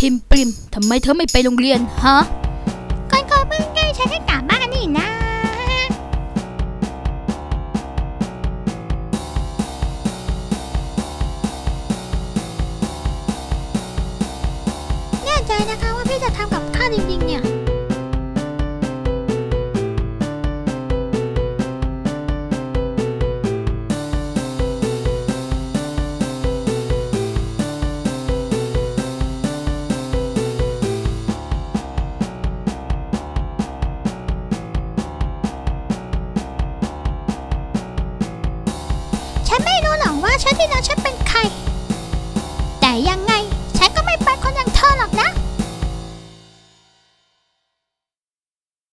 พิมพ์ปริมทำไมเธอไม่ไปโรงเรียนฮะก่อนๆเพิ่งได้ใช้ให้กลับบ้านนี่นะแน่ใจนะคะว่าพี่จะทำกับข้าวจริงๆเนี่ยฉันไม่รู้หรอกว่าฉันที่นอนฉันเป็น